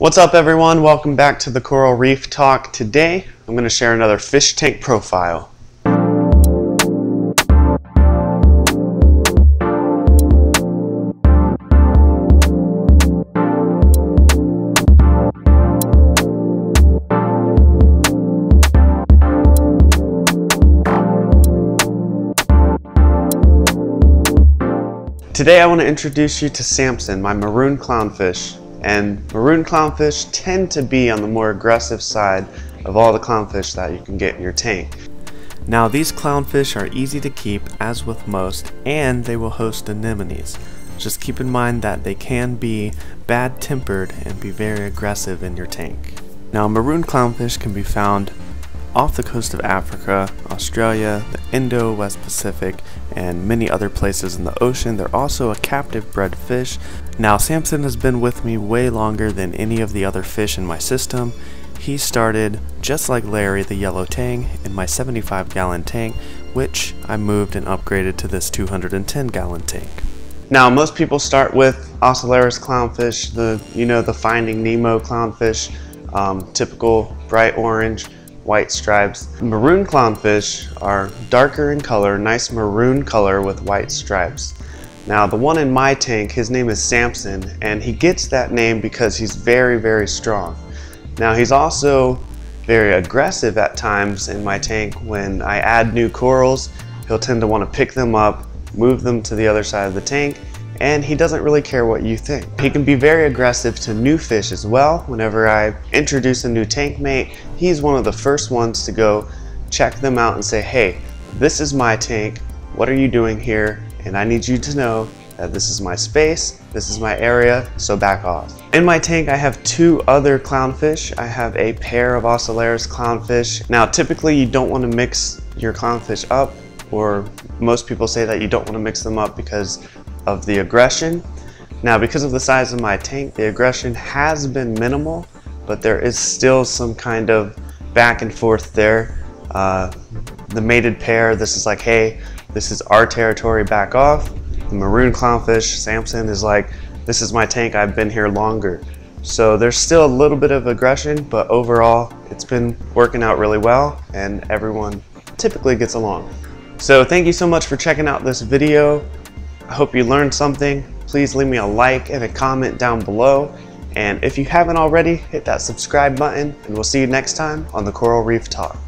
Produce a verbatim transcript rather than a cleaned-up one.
What's up, everyone? Welcome back to the Coral Reef Talk. Today I'm going to share another fish tank profile. Today I want to introduce you to Samson, my maroon clownfish. And maroon clownfish tend to be on the more aggressive side of all the clownfish that you can get in your tank. Now, these clownfish are easy to keep, as with most, and they will host anemones. Just keep in mind that they can be bad tempered and be very aggressive in your tank. Now, maroon clownfish can be found off the coast of Africa, Australia, the Indo-West Pacific, and many other places in the ocean. They're also a captive bred fish. Now, Samson has been with me way longer than any of the other fish in my system. He started, just like Larry the Yellow Tang, in my seventy-five gallon tank, which I moved and upgraded to this two hundred ten gallon tank. Now, most people start with Ocellaris clownfish, the, you know, the Finding Nemo clownfish, um, typical bright orange, white stripes. Maroon clownfish are darker in color, nice maroon color with white stripes. Now, the one in my tank, his name is Samson, and he gets that name because he's very, very strong. Now, he's also very aggressive at times in my tank. When I add new corals, he'll tend to want to pick them up, move them to the other side of the tank, and he doesn't really care what you think. He can be very aggressive to new fish as well. Whenever I introduce a new tank mate, he's one of the first ones to go check them out and say, hey, this is my tank, what are you doing here? And I need you to know that this is my space, this is my area, so back off. In my tank, I have two other clownfish. I have a pair of Ocellaris clownfish. Now, typically you don't want to mix your clownfish up, or most people say that you don't want to mix them up because of the aggression. Now, because of the size of my tank, the aggression has been minimal, but there is still some kind of back and forth there. Uh, the mated pair, this is like, hey, this is our territory, back off. The maroon clownfish, Samson, is like, this is my tank, I've been here longer. So there's still a little bit of aggression, but overall it's been working out really well and everyone typically gets along. So thank you so much for checking out this video. I hope you learned something. Please leave me a like and a comment down below. And if you haven't already, hit that subscribe button, and we'll see you next time on the Coral Reef Talk.